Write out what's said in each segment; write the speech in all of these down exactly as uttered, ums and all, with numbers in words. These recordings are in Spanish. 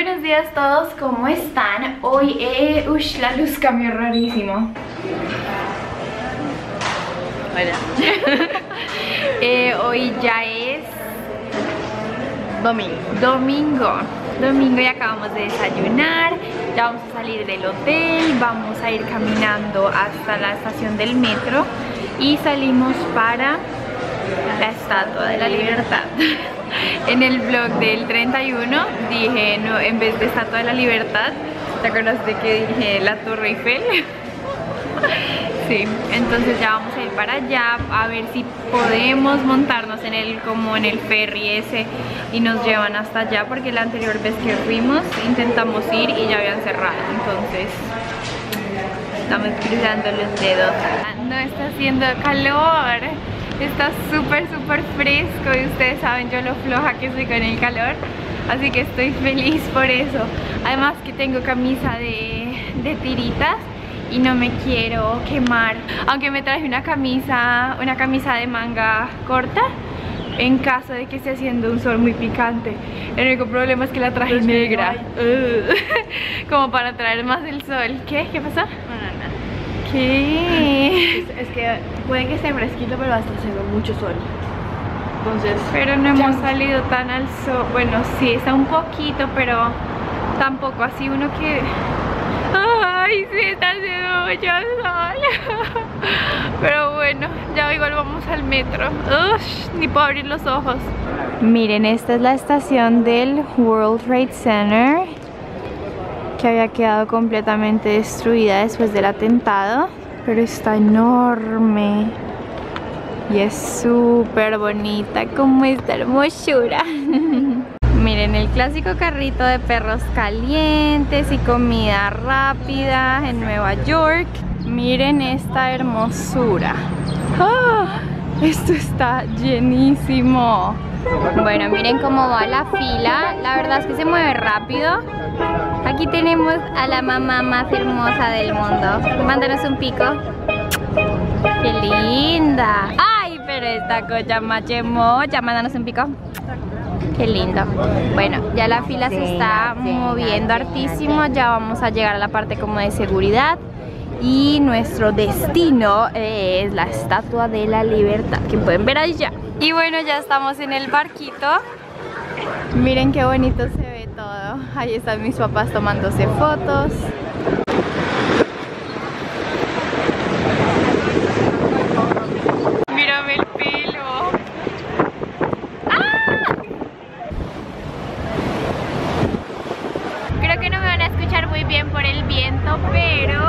Buenos días a todos, ¿cómo están? Hoy, eh, uy, la luz cambió rarísimo. Hola. eh, hoy ya es... Domingo. Domingo. Domingo y acabamos de desayunar. Ya vamos a salir del hotel, vamos a ir caminando hasta la estación del metro y salimos para la Estatua de la Libertad. En el vlog del treinta y uno dije, no, en vez de Estatua de la Libertad, ¿te acuerdas de que dije la Torre Eiffel? Sí, entonces ya vamos a ir para allá a ver si podemos montarnos en el, como en el ferry ese y nos llevan hasta allá, porque la anterior vez que fuimos intentamos ir y ya habían cerrado, entonces estamos cruzando los dedos. No está haciendo calor. Está súper, súper fresco y ustedes saben yo lo floja que soy con el calor, así que estoy feliz por eso. Además que tengo camisa de, de tiritas y no me quiero quemar. Aunque me traje una camisa, una camisa de manga corta en caso de que esté haciendo un sol muy picante. El único problema es que la traje negra. Uh, como para traer más del sol. ¿Qué? ¿Qué pasó? ¿Qué? Es, es que puede que esté fresquito, pero va a estar haciendo mucho sol. Entonces, pero no hemos ya salido tan al sol. Bueno, sí, está un poquito, pero tampoco así uno que... ¡Ay, sí, está haciendo mucho sol! Pero bueno, ya igual vamos al metro. Ush, ni puedo abrir los ojos. Miren, esta es la estación del World Trade Center, que había quedado completamente destruida después del atentado, pero está enorme y es súper bonita como esta hermosura. Miren, el clásico carrito de perros calientes y comida rápida en Nueva York. Miren esta hermosura. ¡Ah! Esto está llenísimo. Bueno, miren cómo va la fila. La verdad es que se mueve rápido. Aquí tenemos a la mamá más hermosa del mundo. Mándanos un pico. ¡Qué linda! ¡Ay, pero esta cocha machemocha! Mándanos un pico. ¡Qué lindo! Bueno, ya la fila se está moviendo hartísimo. Ya vamos a llegar a la parte como de seguridad. Y nuestro destino es la Estatua de la Libertad, que pueden ver ahí ya. Y bueno, ya estamos en el barquito. Miren qué bonito se ve todo. Ahí están mis papás tomándose fotos. Mírame el pelo. ¡Ah! Creo que no me van a escuchar muy bien por el viento, pero...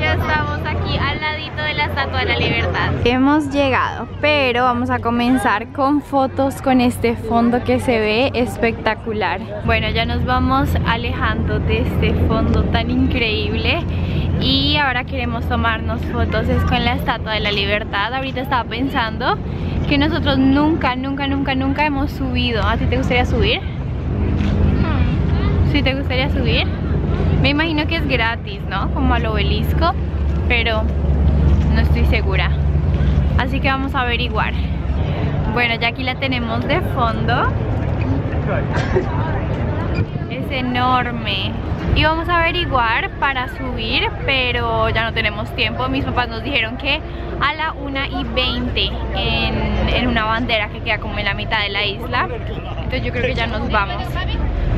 ya estamos aquí al ladito de la Estatua de la Libertad. Hemos llegado, pero vamos a comenzar con fotos con este fondo que se ve espectacular. Bueno, ya nos vamos alejando de este fondo tan increíble y ahora queremos tomarnos fotos es con la Estatua de la Libertad. Ahorita estaba pensando que nosotros nunca, nunca, nunca, nunca hemos subido. ¿A ti te gustaría subir? ¿Sí te gustaría subir? Me imagino que es gratis, ¿no? Como al obelisco, pero no estoy segura. Así que vamos a averiguar. Bueno, ya aquí la tenemos de fondo. Es enorme. Y vamos a averiguar para subir, pero ya no tenemos tiempo. Mis papás nos dijeron que a la una y veinte en, en una bandera que queda como en la mitad de la isla. Entonces yo creo que ya nos vamos.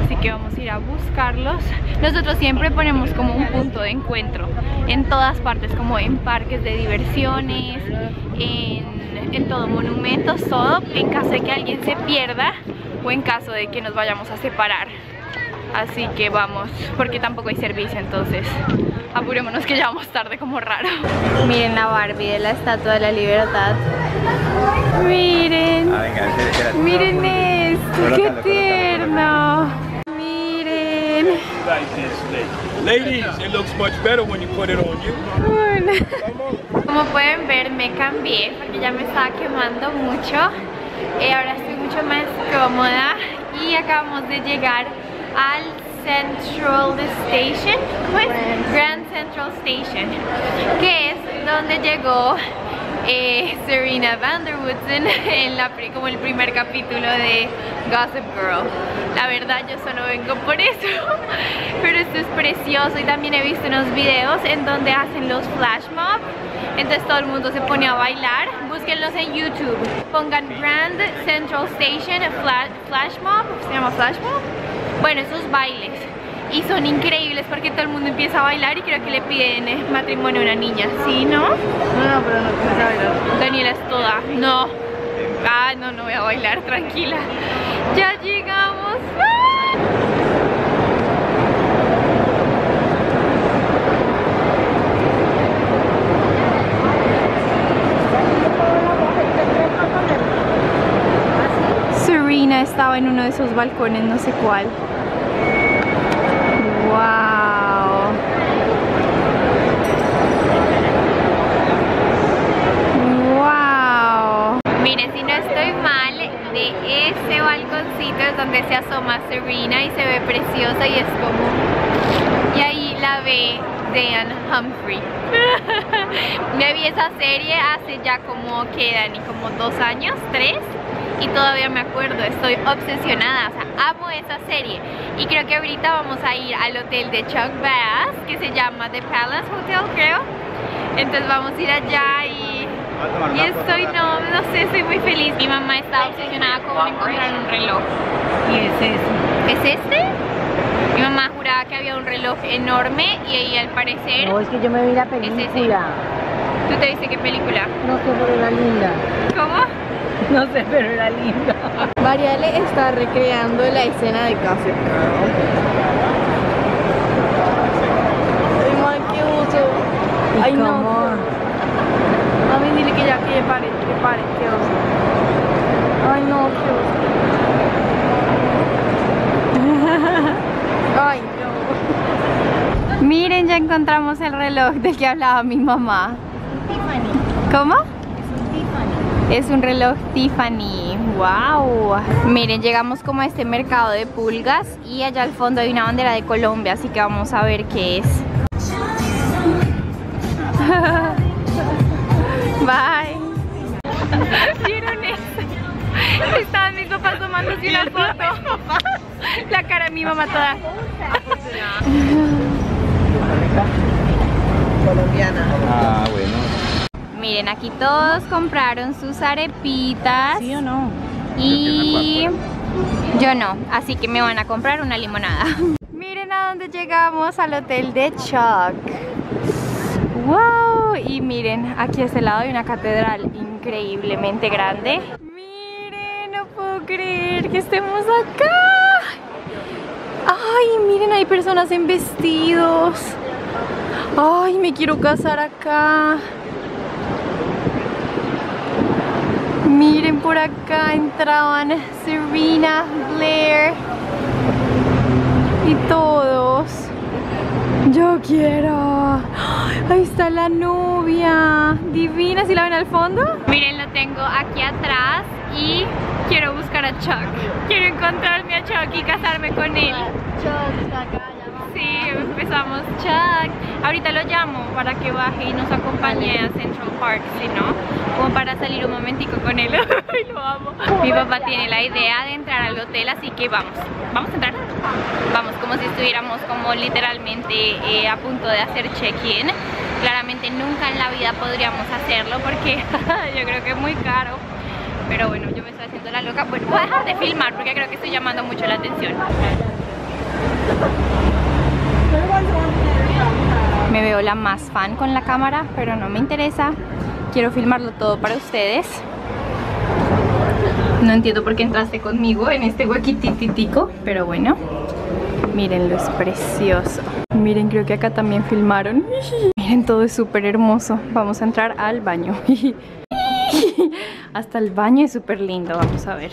Así que vamos a ir a buscarlos. Nosotros siempre ponemos como un punto de encuentro en todas partes, como en parques de diversiones, en, en todo, monumentos, todo, en caso de que alguien se pierda o en caso de que nos vayamos a separar. Así que vamos, porque tampoco hay servicio, entonces apurémonos que ya vamos tarde como raro. Miren la Barbie de la Estatua de la Libertad. Miren, miren esto, qué tierno. Como pueden ver, me cambié porque ya me estaba quemando mucho. Eh, ahora estoy mucho más cómoda y acabamos de llegar al Central Station, pues, Grand Central Station, que es donde llegó eh, Serena Vanderwoodson en la, como el primer capítulo de Gossip Girl. La verdad yo solo vengo por eso, pero esto es precioso. Y también he visto unos videos en donde hacen los flash mob, entonces todo el mundo se pone a bailar. Búsquenlos en YouTube, pongan Grand Central Station flash, flash mob, se llama flash mob. Bueno, esos bailes, y son increíbles porque todo el mundo empieza a bailar y creo que le piden matrimonio a una niña, ¿sí, no? No, no, pero no empieza a bailar. Daniela es toda, no. Ah, no, no voy a bailar, tranquila. Ya llegamos. ¡Ah! Serena estaba en uno de esos balcones, no sé cuál. Se asoma Serena y se ve preciosa y es como... Y ahí la ve Dan Humphrey. Me vi esa serie hace ya como que Dani, como dos años, tres, y todavía me acuerdo, estoy obsesionada, o sea, amo esa serie. Y creo que ahorita vamos a ir al hotel de Chuck Bass, que se llama The Palace Hotel, creo. Entonces vamos a ir allá y... Y estoy, no, no sé, estoy muy feliz. Mi mamá está obsesionada con encontrar un reloj. ¿Y es este? ¿Es este? Mi mamá juraba que había un reloj enorme y ahí al parecer... No, es que yo me vi la película. Es ¿Tú te viste qué película? No sé, pero era linda. ¿Cómo? No sé, pero era linda. Mariale está recreando la escena de Gossip Girl. Ay, qué uso. Ay, no. Mami, dile que ya, que pare, que pare, que oso. Ay, no, que oso. Ay, no. Miren, ya encontramos el reloj del que hablaba mi mamá. Tiffany. ¿Cómo? Es un Tiffany. Es un reloj Tiffany. Wow. Miren, llegamos como a este mercado de pulgas y allá al fondo hay una bandera de Colombia, así que vamos a ver qué es. Bye. ¿Vieron eso? Estaban mis papás tomándose una foto. La cara de mi mamá toda. Colombiana. Ah, bueno. Miren, aquí todos compraron sus arepitas. ¿Sí o no? Y yo no, así que me van a comprar una limonada. Miren a dónde llegamos, al hotel de Chuck. ¡Wow! Y miren, aquí a este lado hay una catedral increíblemente grande. Miren, no puedo creer que estemos acá. Ay, miren, hay personas en vestidos. Ay, me quiero casar acá. Miren, por acá entraban Serena, Blair y todos. Yo quiero. Ahí está la novia. Divina, ¿sí la ven al fondo? Miren, lo tengo aquí atrás y quiero buscar a Chuck. Quiero encontrarme a Chuck y casarme con él. Chuck está acá, ya. Sí, empezamos Chuck. Ahorita lo llamo para que baje y nos acompañe a Central Park, si no, como para salir un momentico con él. Lo amo. Mi papá tiene la idea de entrar al hotel, así que vamos. ¿Vamos a entrar? Vamos, como si estuviéramos como literalmente eh, a punto de hacer check-in. Claramente nunca en la vida podríamos hacerlo porque yo creo que es muy caro. Pero bueno, yo me estoy haciendo la loca. Bueno, voy a dejar de filmar porque creo que estoy llamando mucho la atención. Me veo la más fan con la cámara, pero no me interesa. Quiero filmarlo todo para ustedes. No entiendo por qué entraste conmigo en este huequititico, pero bueno, mírenlo, es precioso. Miren, creo que acá también filmaron. Miren, todo es súper hermoso. Vamos a entrar al baño. Hasta el baño es súper lindo, vamos a ver.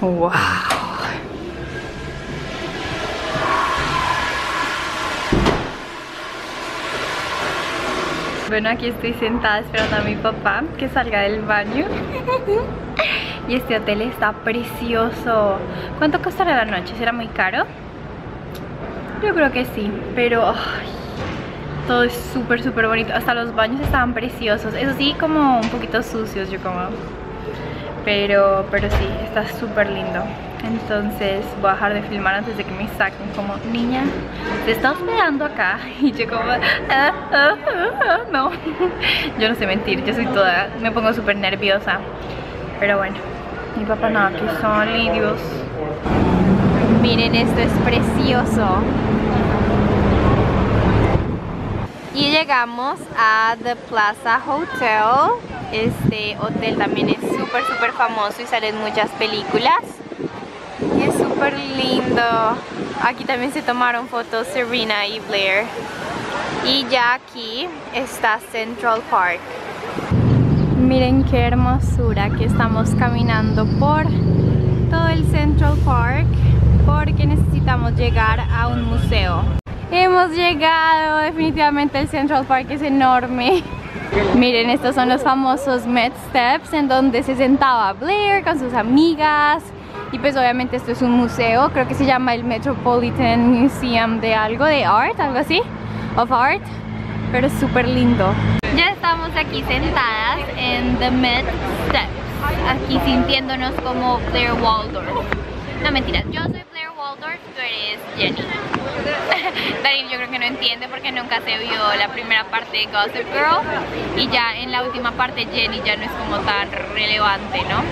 ¡Wow! Bueno, aquí estoy sentada esperando a mi papá que salga del baño. Y este hotel está precioso. ¿Cuánto costará la noche? ¿Será muy caro? Yo creo que sí, pero oh, Todo es súper, súper bonito. Hasta los baños estaban preciosos. Eso sí, como un poquito sucios, yo como... Pero, pero sí, está súper lindo. Entonces voy a dejar de filmar antes de que me saquen como, niña, te está hospedando acá. Y yo como, ah, ah, ah, no. Yo no sé mentir, yo soy toda, me pongo súper nerviosa. Pero bueno, mi papá no, aquí son lirios. Miren, esto es precioso. Y llegamos a The Plaza Hotel. Este hotel también es súper, súper famoso y salen muchas películas. Y es súper lindo. Aquí también se tomaron fotos Serena y Blair. Y ya aquí está Central Park. Miren qué hermosura que estamos caminando por todo el Central Park, porque necesitamos llegar a un museo. Hemos llegado, definitivamente el Central Park es enorme. Miren, estos son los famosos Met Steps, en donde se sentaba Blair con sus amigas. Y pues obviamente esto es un museo, creo que se llama el Metropolitan Museum de algo, de art, algo así, of art, pero es súper lindo. Ya estamos aquí sentadas en The Met Steps, aquí sintiéndonos como Blair Waldorf. No, mentira, yo soy Blair Waldorf, tú eres Jenny. Darín yo creo que no entiende porque nunca se vio la primera parte de Gossip Girl. Y ya en la última parte Jenny ya no es como tan relevante, ¿no?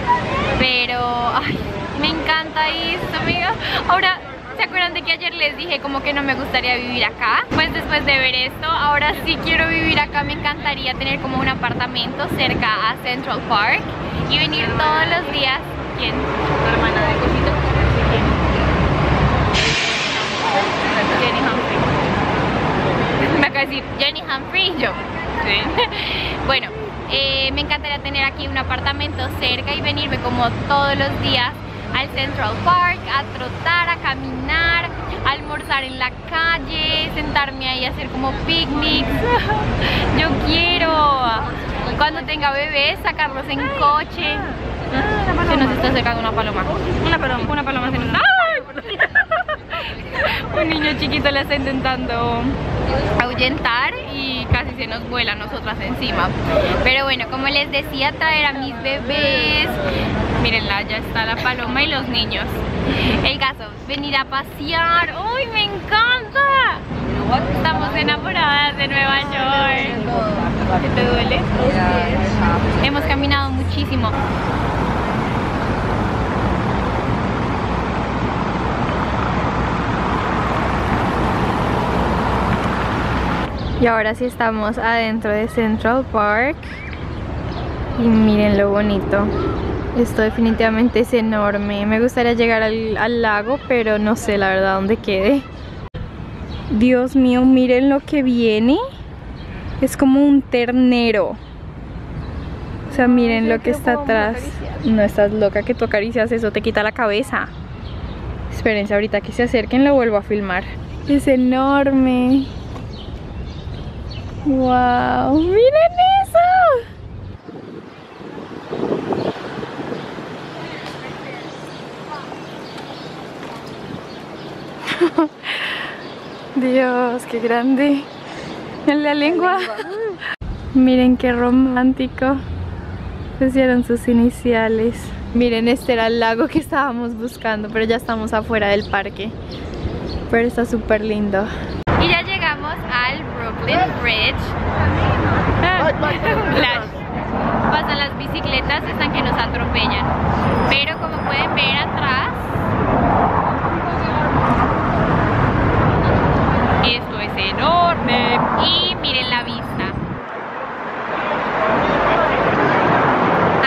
Pero, ay, me encanta esto, amiga. Ahora, ¿se acuerdan de que ayer les dije como que no me gustaría vivir acá? Pues después de ver esto, ahora sí quiero vivir acá. Me encantaría tener como un apartamento cerca a Central Park y venir todos los días. ¿Quién? Tu hermana de cosito. Jenny Humphrey. Me acaba de decir Jenny Humphrey y yo. Sí. Bueno, eh, me encantaría tener aquí un apartamento cerca y venirme como todos los días al Central Park, a trotar, a caminar, a almorzar en la calle, sentarme ahí a hacer como picnics. Yo quiero, cuando tenga bebés, sacarlos en coche. Se nos está acercando una paloma. Una paloma. Una paloma se nos... Un niño chiquito la está intentando ahuyentar y casi se nos vuela a nosotras encima. Pero bueno, como les decía, traer a mis bebés. Mírenla, ya está la paloma y los niños. El caso, venir a pasear. ¡Uy, me encanta! Estamos enamoradas de Nueva York. ¿Qué te duele? Hemos caminado muchísimo. Y ahora sí estamos adentro de Central Park. Y miren lo bonito. Esto definitivamente es enorme. Me gustaría llegar al, al lago, pero no sé la verdad dónde quede. Dios mío, miren lo que viene. Es como un ternero. O sea, miren lo que está atrás. No estás loca, que tú acaricias eso, te quita la cabeza. Espérense, ahorita que se acerquen lo vuelvo a filmar. Es enorme. ¡Wow! ¡Miren eso! Dios, qué grande. En la lengua. Miren qué romántico. Pusieron sus iniciales. Miren, este era el lago que estábamos buscando, pero ya estamos afuera del parque. Pero está súper lindo. Y ya llegamos al Brooklyn Bridge. Flash. Pasan las bicicletas, están que nos atropellan. Pero como pueden ver atrás, esto es enorme. Y miren la vista.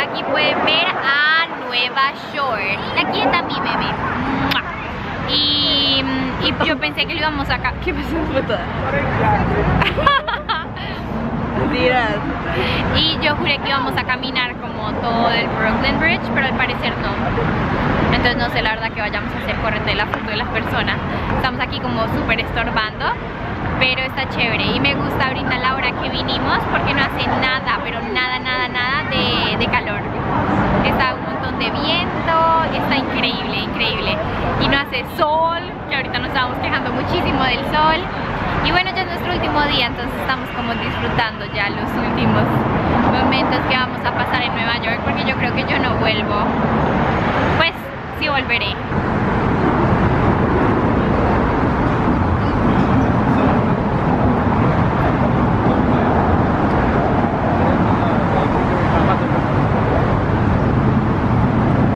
Aquí pueden ver a Nueva York. Aquí está mi bebé. Y, y yo pensé que lo íbamos a capturar. ¿Qué pasó? Y yo juré que íbamos a caminar como todo el Brooklyn Bridge, pero al parecer no. Entonces no sé la verdad que vayamos a hacer, correte de la foto de las personas. Estamos aquí como súper estorbando, pero está chévere. Y me gusta ahorita la hora que vinimos porque no hace nada, pero nada, nada, nada de, de calor. Está un montón de viento, está increíble, increíble. Y no hace sol, que ahorita nos estábamos quejando muchísimo del sol. Y bueno, ya es nuestro último día, entonces estamos como disfrutando ya los últimos momentos que vamos a pasar en Nueva York, porque yo creo que yo no vuelvo. Pues sí volveré.